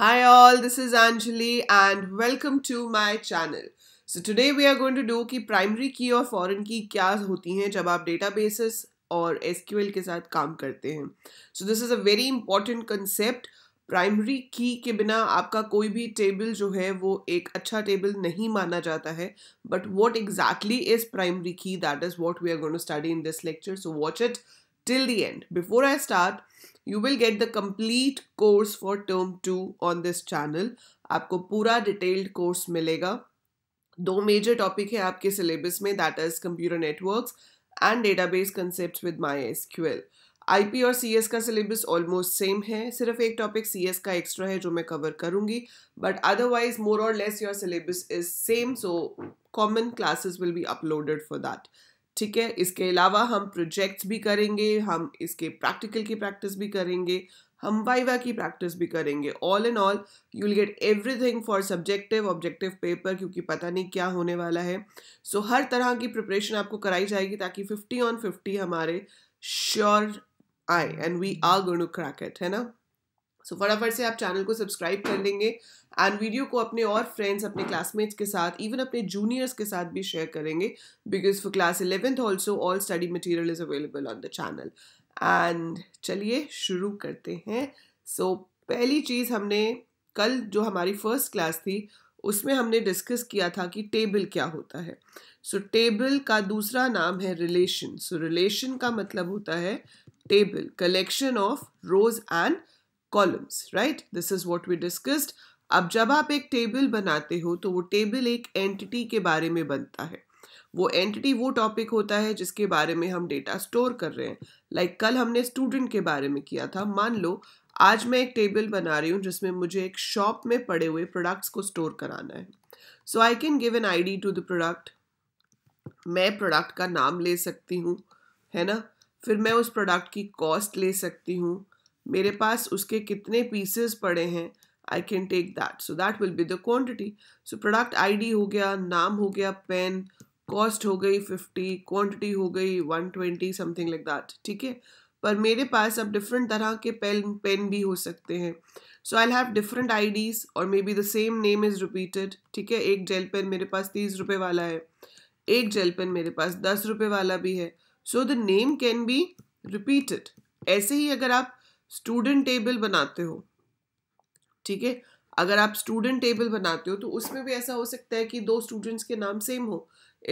Hi all, this is Anjali and welcome to my channel. So today we are going to do कि primary key और foreign key क्या होती हैं जब आप databases और SQL के साथ काम करते हैं. So this is a very important concept. Primary की के बिना आपका कोई भी टेबल जो है वो एक अच्छा टेबल नहीं माना जाता है. But what exactly is primary key, that is what we are going to study in this lecture. So watch it till the end. Before I start, you will get the complete course for term 2 on this channel. आपको पूरा detailed course मिलेगा. दो major topic है आपके syllabus में, that is computer networks and database concepts with MySQL. IP और CS का syllabus almost same है, सिर्फ एक टॉपिक CS का एक्स्ट्रा है जो मैं कवर करूंगी. बट अदरवाइज मोर और less your syllabus is same, so common classes will be uploaded for that. ठीक है, इसके अलावा हम प्रोजेक्ट्स भी करेंगे, हम इसके प्रैक्टिकल की प्रैक्टिस भी करेंगे, हम वाइवा की प्रैक्टिस भी करेंगे. All in all you will get everything for subjective objective paper, क्योंकि पता नहीं क्या होने वाला है. सो हर तरह की प्रिपरेशन आपको कराई जाएगी ताकि 50 on 50 हमारे श्योर आए and we are going to crack it, है ना. सो फटाफट से आप चैनल को सब्सक्राइब कर लेंगे एंड वीडियो को अपने और फ्रेंड्स, अपने क्लासमेट्स के साथ, इवन अपने जूनियर्स के साथ भी शेयर करेंगे, because for class 11th also all study material is available on the channel. And चलिए शुरू करते हैं. सो पहली चीज़, हमने कल जो हमारी फर्स्ट क्लास थी उसमें हमने डिस्कस किया था कि टेबल क्या होता है. सो टेबल का दूसरा नाम है रिलेशन. सो रिलेशन का मतलब होता है table, collection of rows and columns, right? This is what we discussed. अब जब आप एक table बनाते हो तो वो table एक entity के बारे में बनता है. वो entity वो topic होता है जिसके बारे में हम data store कर रहे हैं. Like कल हमने student के बारे में किया था. मान लो आज मैं एक table बना रही हूँ जिसमें मुझे एक shop में पड़े हुए products को store कराना है. So I can give an ID to the product. मैं product का नाम ले सकती हूँ, है ना. फिर मैं उस प्रोडक्ट की कॉस्ट ले सकती हूँ. मेरे पास उसके कितने पीसेस पड़े हैं, I can take that. So that will be the quantity. So product ID हो गया, नाम हो गया पेन, कॉस्ट हो गई 50, क्वांटिटी हो गई 120, समथिंग लाइक दैट. ठीक है, पर मेरे पास अब डिफरेंट तरह के पेन भी हो सकते हैं. So I have different IDs और may be the same name is repeated. ठीक है, एक जेल पेन मेरे पास 30 रुपये वाला है, एक जेल पेन मेरे पास 10 रुपये वाला भी है. So the name can be repeated. ऐसे ही अगर आप student table बनाते हो, ठीक है, अगर आप student table बनाते हो तो उसमें भी ऐसा हो सकता है कि दो students के नाम same हो.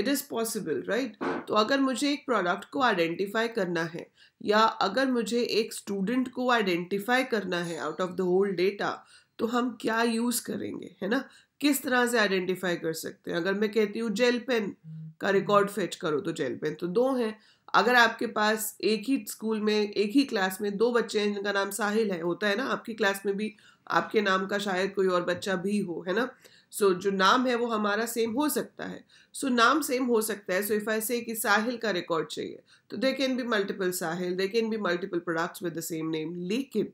It is possible, right? तो अगर मुझे एक product को identify करना है या अगर मुझे एक student को identify करना है out of the whole data, तो हम क्या use करेंगे, है ना. किस तरह से आइडेंटिफाई कर सकते हैं. अगर मैं कहती हूँ जेल पेन का रिकॉर्ड फेच करो, तो जेल पेन तो दो हैं. अगर आपके पास एक ही स्कूल में, एक ही क्लास में दो बच्चे हैं जिनका नाम साहिल है, होता है ना, आपकी क्लास में भी आपके नाम का शायद कोई और बच्चा भी हो, है ना. सो जो नाम है वो हमारा सेम हो सकता है. सो नाम सेम हो सकता है. सो इफ आई से कि साहिल का रिकॉर्ड चाहिए, तो they can be multiple Sahil, they can be multiple products with the same name. लेकिन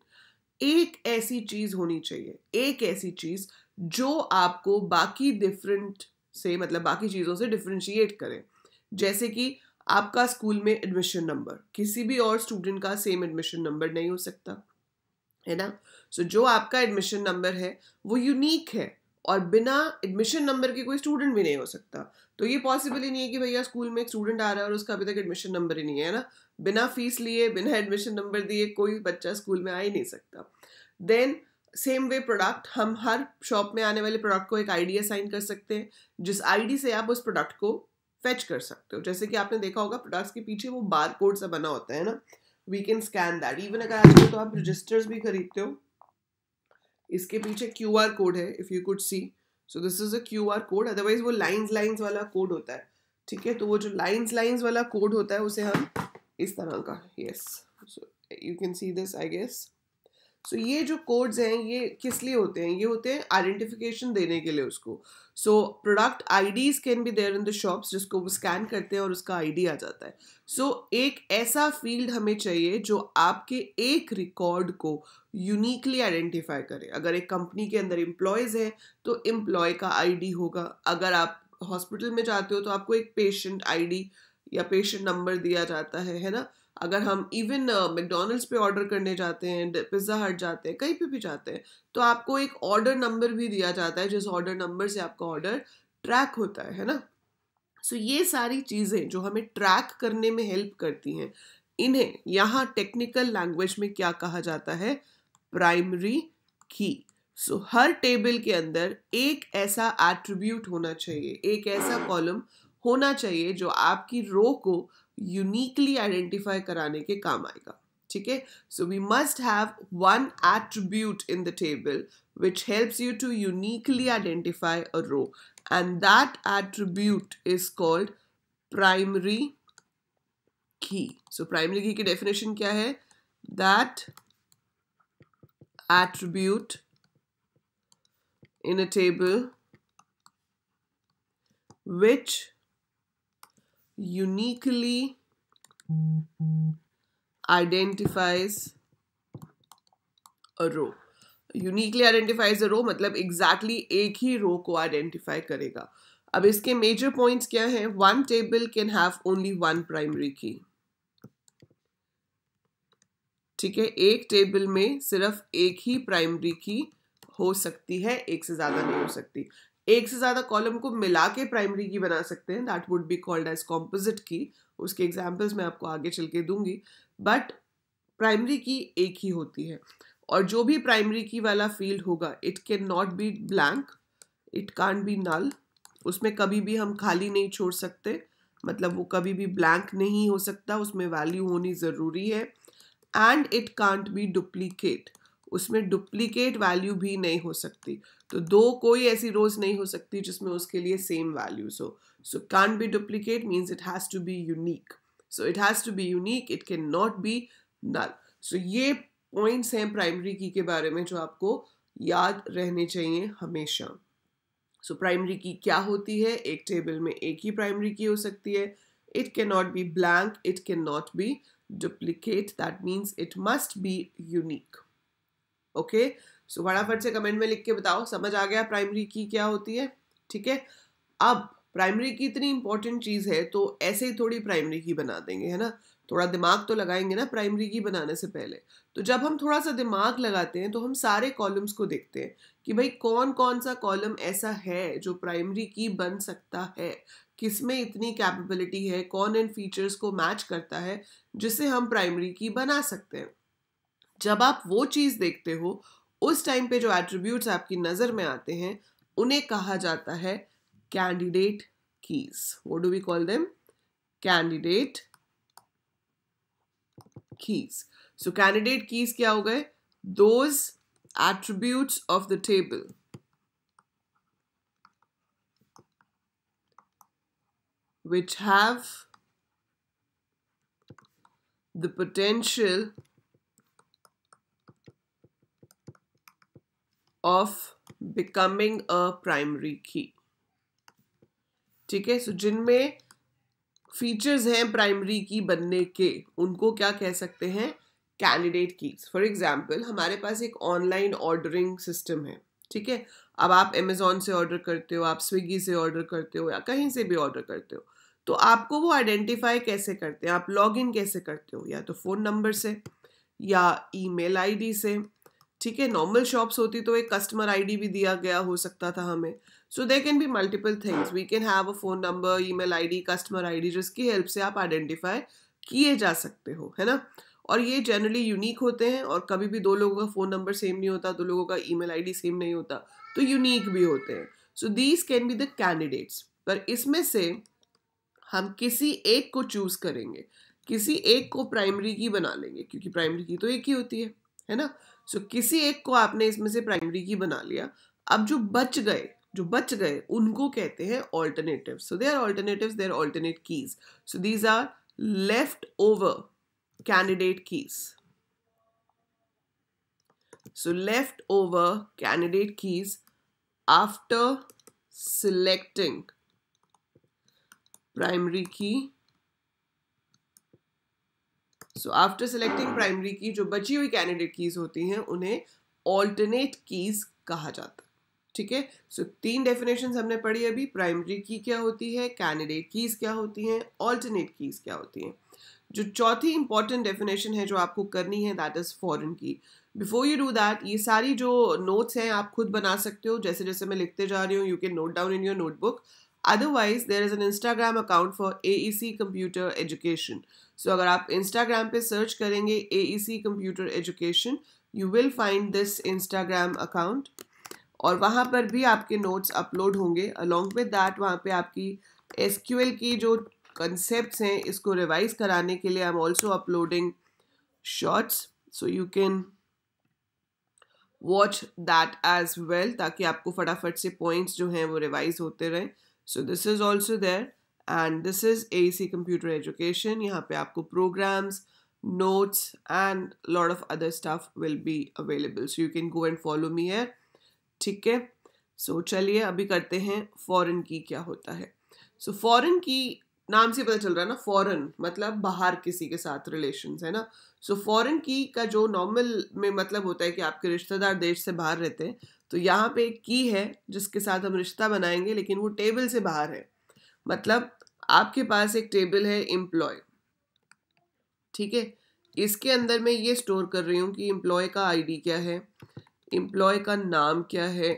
एक ऐसी चीज़ होनी चाहिए, एक ऐसी चीज़ जो आपको बाकी डिफरेंट से, मतलब बाकी चीज़ों से डिफरेंशिएट करें. जैसे कि आपका स्कूल में एडमिशन नंबर, किसी भी और स्टूडेंट का सेम एडमिशन नंबर नहीं हो सकता, है ना. सो जो आपका एडमिशन नंबर है वो यूनिक है और बिना एडमिशन नंबर के कोई स्टूडेंट भी नहीं हो सकता. तो ये पॉसिबल ही नहीं है कि भैया स्कूल में एक स्टूडेंट आ रहा है और उसका अभी तक एडमिशन नंबर ही नहीं है, ना. बिना फीस लिए, बिना एडमिशन नंबर दिए कोई बच्चा स्कूल में आ ही नहीं सकता. देन सेम वे प्रोडक्ट, हम हर शॉप में आने वाले प्रोडक्ट को एक आईडी असाइन कर सकते हैं जिस आईडी से आप उस प्रोडक्ट को फेच कर सकते हो. जैसे कि आपने देखा होगा प्रोडक्ट्स के पीछे वो बार कोड सा बना होता है, ना. We can scan that. Even अगर आजकल तो आप रजिस्टर्स भी खरीदते हो, इसके पीछे QR कोड है, if you could see. So this is a QR code. Otherwise वो लाइन्स वाला कोड होता है. ठीक है, तो वो जो लाइन्स वाला कोड होता है उसे हम इस तरह का, yes, so you can see this I guess. So ये जो कोड्स हैं ये किस लिए होते हैं, ये होते हैं आइडेंटिफिकेशन देने के लिए उसको. So product IDs can be there in the shops, जिसको वो स्कैन करते हैं और उसका आईडी आ जाता है. सो एक ऐसा फील्ड हमें चाहिए जो आपके एक रिकॉर्ड को यूनिकली आइडेंटिफाई करे. अगर एक कंपनी के अंदर एम्प्लॉयज़ हैं तो एम्प्लॉय का आईडी होगा. अगर आप हॉस्पिटल में जाते हो तो आपको एक पेशेंट आईडी या पेशेंट नंबर दिया जाता है ना. अगर हम इवन मैकडोनल्ड्स पे ऑर्डर करने जाते हैं, पिज़्ज़ा हट जाते हैं, कहीं पे भी जाते हैं, तो आपको एक ऑर्डर नंबर भी दिया जाता है जिस ऑर्डर नंबर से आपका ऑर्डर ट्रैक होता है ना। सो ये सारी चीज़ें जो हमें ट्रैक करने में हेल्प करती हैं, इन्हें यहाँ टेक्निकल लैंग्वेज में क्या कहा जाता है? Primary key. सो हर टेबल के अंदर एक ऐसा एट्रीब्यूट होना चाहिए, एक ऐसा कॉलम होना चाहिए जो आपकी रो को यूनिकली आइडेंटिफाई कराने के काम आएगा। ठीक है, so we must have one attribute in the table which helps you to uniquely identify a row, and that attribute is called primary key. So primary key की डेफिनेशन क्या है? That attribute in a table which uniquely identifies a row. Uniquely identifies a row मतलब exactly एक ही row को identify करेगा। अब इसके major points क्या हैं? One table can have only one primary key. ठीक है, एक टेबल में सिर्फ एक ही प्राइमरी की हो सकती है, एक से ज़्यादा नहीं हो सकती। एक से ज़्यादा कॉलम को मिला के प्राइमरी की बना सकते हैं, that would be called as composite key. उसके एग्जांपल्स मैं आपको आगे चल के दूंगी, बट प्राइमरी की एक ही होती है। और जो भी प्राइमरी की वाला फील्ड होगा, it can not be blank, it can't be null. उसमें कभी भी हम खाली नहीं छोड़ सकते, मतलब वो कभी भी ब्लैंक नहीं हो सकता, उसमें वैल्यू होनी ज़रूरी है। And it can't be duplicate, उसमें डुप्लीकेट वैल्यू भी नहीं हो सकती। तो दो कोई ऐसी रोज नहीं हो सकती जिसमें उसके लिए सेम वैल्यूज हो। So can't be duplicate means it has to be unique, so it has to be unique, it can not be null. So ये पॉइंट्स हैं प्राइमरी की के बारे में जो आपको याद रहने चाहिए हमेशा। सो प्राइमरी की क्या होती है? एक टेबल में एक ही प्राइमरी की हो सकती है। It can not be blank, it can not be duplicate, that means it must be unique. Okay, so फटाफट से कमेंट में लिख के बताओ समझ आ गया प्राइमरी की क्या होती है। ठीक है, अब प्राइमरी की इतनी इंपॉर्टेंट चीज़ है तो ऐसे ही थोड़ी प्राइमरी की बना देंगे, है ना? थोड़ा दिमाग तो लगाएंगे ना प्राइमरी की बनाने से पहले। तो जब हम थोड़ा सा दिमाग लगाते हैं तो हम सारे कॉलम्स को देखते हैं कि भाई कौन कौन सा कॉलम ऐसा है जो प्राइमरी की बन सकता है, किसमें इतनी कैपेबिलिटी है, कौन इन फीचर्स को मैच करता है जिससे हम प्राइमरी की बना सकते हैं। जब आप वो चीज़ देखते हो उस टाइम पे जो एट्रीब्यूट्स आपकी नज़र में आते हैं उन्हें कहा जाता है candidate keys. What do we call them? Candidate keys. So candidate keys क्या हो गए? Those attributes of the table which have the potential of becoming a primary key. ठीक है, सो जिनमें फीचर्स हैं प्राइमरी की बनने के उनको क्या कह सकते हैं? Candidate keys. फॉर एग्जाम्पल हमारे पास एक ऑनलाइन ऑर्डरिंग सिस्टम है। ठीक है, अब आप Amazon से ऑर्डर करते हो, आप स्विगी से ऑर्डर करते हो, या कहीं से भी ऑर्डर करते हो, तो आपको वो आइडेंटिफाई कैसे करते हैं? आप लॉगिन कैसे करते हो? या तो फ़ोन नंबर से या ईमेल आईडी से। ठीक है, नॉर्मल शॉप्स होती तो एक कस्टमर आईडी भी दिया गया हो सकता था हमें। So they can be multiple things, we can have a phone number, email ID, customer ID, जिसकी हेल्प से आप आइडेंटिफाई किए जा सकते हो, है ना? और ये जनरली यूनिक होते हैं, और कभी भी दो लोगों का फ़ोन नंबर सेम नहीं होता, दो लोगों का ईमेल आईडी सेम नहीं होता, तो यूनिक भी होते हैं। So these can be the candidates. पर इसमें से हम किसी एक को चूज़ करेंगे, किसी एक को प्राइमरी की बना लेंगे, क्योंकि प्राइमरी की तो एक ही होती है ना? सो किसी एक को आपने इसमें से प्राइमरी की बना लिया। अब जो बच गए उनको कहते हैं alternative. So they are alternative, they are alternate keys. So these are left over candidate keys. So left over candidate keys after selecting primary key. So after selecting primary key जो बची हुई candidate keys होती हैं उन्हें alternate keys कहा जाता है। ठीक है, सो तीन definitions हमने पढ़ी अभी। प्राइमरी की क्या होती है, कैंडिडेट कीज क्या होती हैं, ऑल्टरनेट कीज क्या होती हैं। जो चौथी इंपॉर्टेंट डेफिनेशन है जो आपको करनी है that is foreign key. Before you do that ये सारी जो नोट्स हैं आप खुद बना सकते हो जैसे जैसे मैं लिखते जा रही हूँ. You can note down in your notebook. Otherwise there is an Instagram account for AEC computer education. So अगर आप इंस्टाग्राम पे सर्च करेंगे AEC computer education you will find this Instagram account और वहाँ पर भी आपके नोट्स अपलोड होंगे. अलॉन्ग विद दैट वहाँ पे आपकी एसक्यूएल की जो कंसेप्ट्स हैं इसको रिवाइज कराने के लिए I am also uploading shorts so you can watch that as well ताकि आपको फटाफट से पॉइंट्स जो हैं वो रिवाइज होते रहें. So this is also there and this is AEC computer education. यहाँ पे आपको programs notes and a lot of other stuff will be available so you can go and follow me here. ठीक है so चलिए अभी करते हैं foreign की क्या होता है. So foreign की नाम से पता चल रहा है ना foreign मतलब बाहर किसी के साथ relations है ना. So foreign की का जो normal में मतलब होता है कि आपके रिश्तेदार देश से बाहर रहते हैं तो यहाँ पे एक की है जिसके साथ हम रिश्ता बनाएंगे लेकिन वो table से बाहर है. मतलब आपके पास एक table है employee. ठीक है इसके अंदर मैं ये स्टोर कर रही हूँ कि एम्प्लॉय का आईडी क्या है एम्प्लॉय का नाम क्या है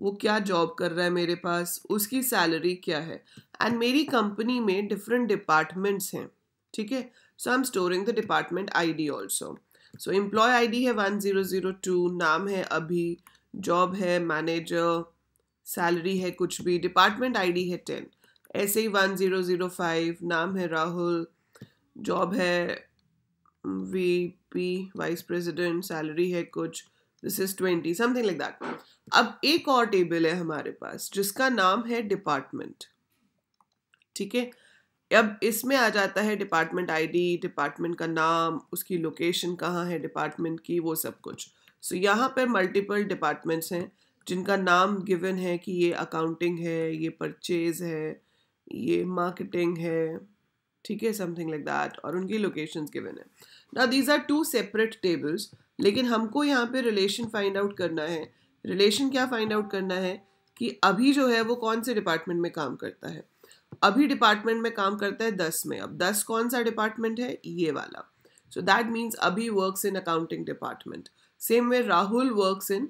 वो क्या जॉब कर रहा है मेरे पास उसकी सैलरी क्या है एंड मेरी कंपनी में डिफरेंट डिपार्टमेंट्स हैं. ठीक है so I am storing the department ID also. So employee ID है 1002 नाम है अभी जॉब है मैनेजर सैलरी है कुछ भी डिपार्टमेंट आईडी है 10 ऐसे ही 1005 नाम है राहुल जॉब है VP वाइस प्रेसिडेंट सैलरी है कुछ this is 20 something like that. अब एक और टेबल है हमारे पास जिसका नाम है डिपार्टमेंट. ठीक है अब इसमें आ जाता है डिपार्टमेंट आईडी डिपार्टमेंट का नाम उसकी लोकेशन कहाँ है डिपार्टमेंट की वो सब कुछ. सो यहाँ पर मल्टीपल डिपार्टमेंट्स हैं जिनका नाम गिवन है कि ये अकाउंटिंग है ये परचेज है ये मार्केटिंग है. ठीक है समथिंग लाइक दैट और उनकी लोकेशंस गिवन है. Now these are two separate tables लेकिन हमको यहाँ पे रिलेशन फाइंड आउट करना है. रिलेशन क्या फाइंड आउट करना है कि अभी जो है वो कौन से डिपार्टमेंट में काम करता है. अभी डिपार्टमेंट में काम करता है 10 में. अब 10 कौन सा डिपार्टमेंट है ये वाला. So that means Abhi works in accounting department. Same way Rahul works in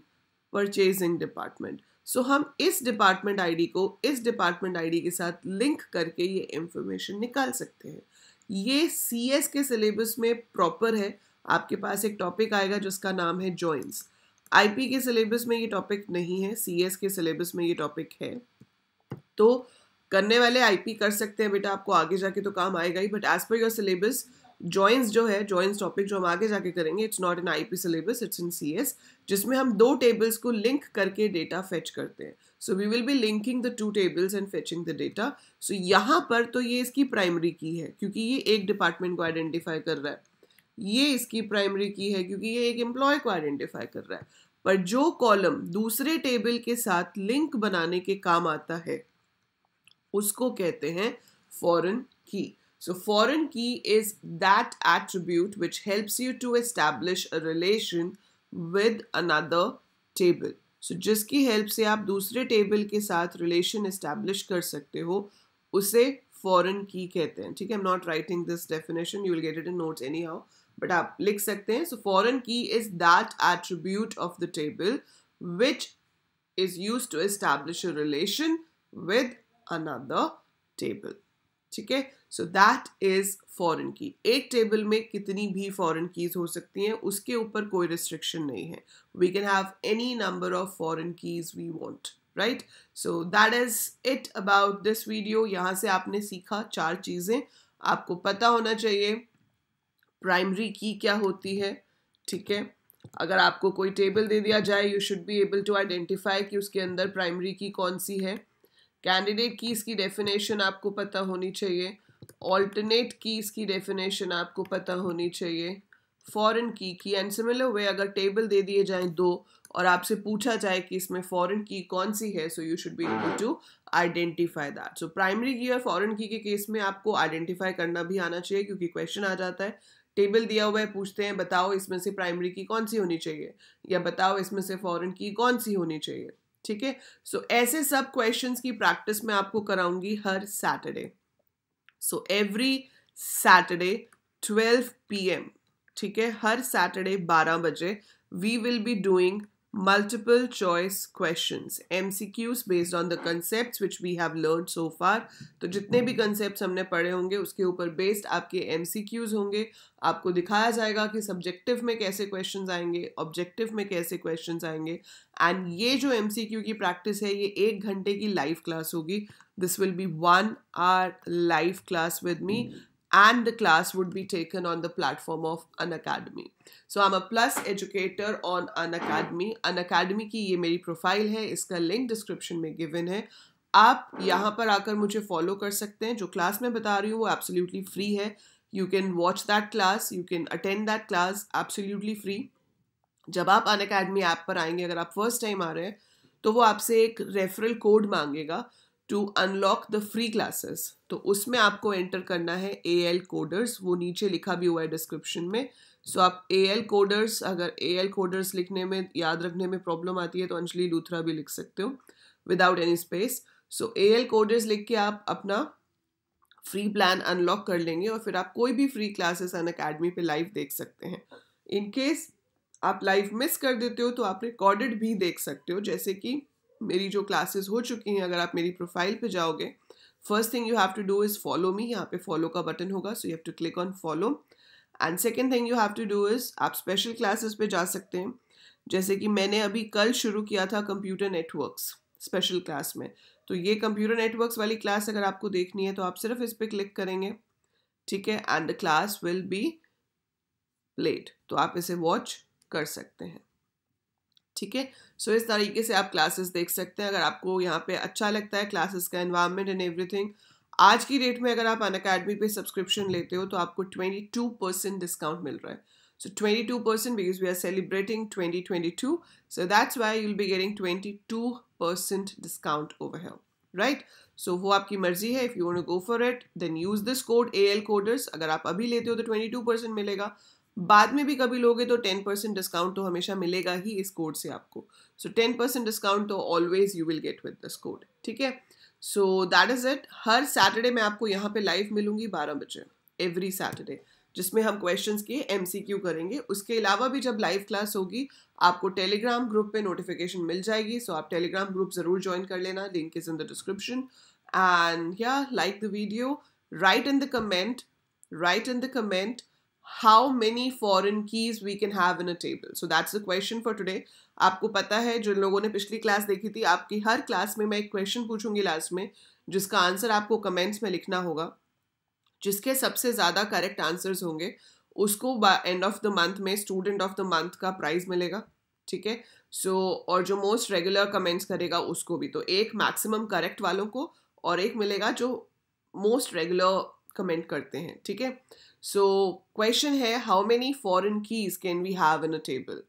purchasing department. So हम इस डिपार्टमेंट आईडी को इस डिपार्टमेंट आईडी के साथ लिंक करके ये इन्फॉर्मेशन निकाल सकते हैं. ये CS के सिलेबस में प्रॉपर है. आपके पास एक टॉपिक आएगा जिसका नाम है जॉइंस. IP के सिलेबस में ये टॉपिक नहीं है. CS के सिलेबस में ये टॉपिक है तो करने वाले IP कर सकते हैं. बेटा आपको आगे जाके तो काम आएगा ही but as per your syllabus joins जो है जॉइंस टॉपिक जो हम आगे जाके करेंगे it's not in IP syllabus it's in CS जिसमें हम दो टेबल्स को लिंक करके डेटा फेच करते हैं. So we will be linking the two tables and fetching the data. So यहाँ पर तो ये इसकी प्राइमरी की है क्योंकि ये एक डिपार्टमेंट को आइडेंटिफाई कर रहा है. ये इसकी प्राइमरी की है क्योंकि ये एक एम्प्लॉय को आइडेंटिफाई कर रहा है. पर जो कॉलम दूसरे टेबल के साथ लिंक बनाने के काम आता है उसको कहते हैं फॉरेन की. So foreign key is that attribute which helps you to establish a relation with another table. So जिसकी help से आप दूसरे table के साथ relation establish कर सकते हो उसे foreign key कहते हैं. ठीक है I'm not writing this definition. You will get it in notes anyhow. But आप लिख सकते हैं. So foreign key is that attribute of the table which is used to establish a relation with another table. ठीक है so that is foreign की. एक table में कितनी भी फॉरेन कीज हो सकती हैं उसके ऊपर कोई रिस्ट्रिक्शन नहीं है. We can have any number of foreign keys we want right. So that is it about this video. यहाँ से आपने सीखा चार चीज़ें आपको पता होना चाहिए. प्राइमरी की क्या होती है. ठीक है अगर आपको कोई टेबल दे दिया जाए you should be able to identify कि उसके अंदर प्राइमरी की कौन सी है. कैंडिडेट कीज़ की डेफिनेशन आपको पता होनी चाहिए. ऑल्टरनेट कीज़ की डेफिनेशन आपको पता होनी चाहिए. फॉरेन की एंड सिमिलर वे अगर टेबल दे दिए जाएँ दो और आपसे पूछा जाए कि इसमें फॉरेन की कौन सी है so you should be able to identify that. So primary key और फॉरेन की के केस में आपको आइडेंटिफाई करना भी आना चाहिए क्योंकि क्वेश्चन आ जाता है टेबल दिया हुआ है पूछते हैं बताओ इसमें से प्राइमरी की कौन सी होनी चाहिए या बताओ इसमें से फॉरेन की कौन सी होनी चाहिए. ठीक है सो ऐसे सब क्वेश्चंस की प्रैक्टिस मैं आपको कराऊंगी हर Saturday. So every Saturday 12 PM, ठीक है, हर सैटरडे 12 बजे we will be doing multiple choice questions, MCQs based on the concepts which we have learned so far. तो जितने भी concepts हमने पढ़े होंगे उसके ऊपर based आपके MCQs होंगे. आपको दिखाया जाएगा कि subjective में कैसे questions आएंगे, objective में कैसे questions आएंगे. And ये जो MCQ की practice है ये 1 घंटे की live class होगी. This will be 1 hour live class with me. And the class would be taken on the platform of Unacademy. So I'm a plus educator on Unacademy. Unacademy की ये मेरी profile है, इसका link description में given है. आप यहाँ पर आकर मुझे follow कर सकते हैं. जो class में बता रही हूँ वो absolutely free है. You can watch that class, you can attend that class absolutely free. जब आप Unacademy app पर आएंगे, अगर आप first time आ रहे हैं, तो वो आपसे एक referral code मांगेगा to unlock the free classes. तो उसमें आपको enter करना है AL Coders, वो नीचे लिखा भी हुआ है description में. So आप AL Coders, अगर AL Coders लिखने में, याद रखने में problem आती है तो अंजलि लूथरा भी लिख सकते हो without any space. So AL Coders लिख के आप अपना free plan unlock कर लेंगे और फिर आप कोई भी free classes Unacademy पे live देख सकते हैं. In case आप live miss कर देते हो तो आप recorded भी देख सकते हो, जैसे कि मेरी जो क्लासेस हो चुकी हैं. अगर आप मेरी प्रोफाइल पे जाओगे, first thing you have to do is follow me. यहाँ पे फॉलो का बटन होगा, so you have to click on follow. And second thing you have to do is आप स्पेशल क्लासेस पे जा सकते हैं, जैसे कि मैंने अभी कल शुरू किया था कंप्यूटर नेटवर्क्स स्पेशल क्लास में. तो ये कंप्यूटर नेटवर्क्स वाली क्लास अगर आपको देखनी है तो आप सिर्फ इस पर क्लिक करेंगे, ठीक है, and the class will be played. तो आप इसे वॉच कर सकते हैं, ठीक है. सो इस तरीके से आप क्लासेस देख सकते हैं. अगर आपको यहाँ पे अच्छा लगता है क्लासेस का एनवायरनमेंट एंड एवरीथिंग, आज की डेट में अगर आप Unacademy पे सब्सक्रिप्शन लेते हो तो आपको 22% डिस्काउंट मिल रहा है. So 22% because we are celebrating 2022, so that's why you will be getting 22% discount over here, right. So वो आपकी मर्जी है. If you want to go for it then use this code AL Coders. अगर आप अभी लेते हो तो 22% मिलेगा, बाद में भी कभी लोगे तो 10% डिस्काउंट तो हमेशा मिलेगा ही इस कोड से आपको. सो 10% डिस्काउंट तो always you will get with this code, ठीक है. So that is it. हर सैटरडे मैं आपको यहाँ पे लाइव मिलूंगी 12 बजे एवरी सैटरडे, जिसमें हम क्वेश्चंस के MCQ करेंगे. उसके अलावा भी जब लाइव क्लास होगी आपको टेलीग्राम ग्रुप पे नोटिफिकेशन मिल जाएगी. सो आप टेलीग्राम ग्रुप ज़रूर ज्वाइन कर लेना, link is in the description. And या like the video, right in the comment how many foreign keys we can have in a table. So that's the question for today. आपको पता है जिन लोगों ने पिछली क्लास देखी थी, आपकी हर क्लास में मैं एक क्वेश्चन पूछूंगी लास्ट में, जिसका आंसर आपको कमेंट्स में लिखना होगा. जिसके सबसे ज़्यादा करेक्ट आंसर्स होंगे उसको एंड ऑफ द मंथ में स्टूडेंट ऑफ द मंथ का प्राइज़ मिलेगा, ठीक है. सो और जो मोस्ट रेगुलर कमेंट्स करेगा उसको भी. तो एक मैक्सिमम करेक्ट वालों को और एक मिलेगा जो मोस्ट रेगुलर कमेंट करते हैं, ठीक है. सो क्वेश्चन है how many foreign keys can we have in a table.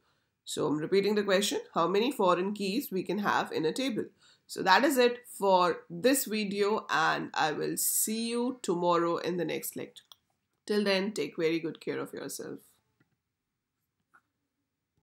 So I am repeating the question, how many foreign keys we can have in a table. So that is it for this video and I will see you tomorrow in the next lecture. Till then take very good care of yourself.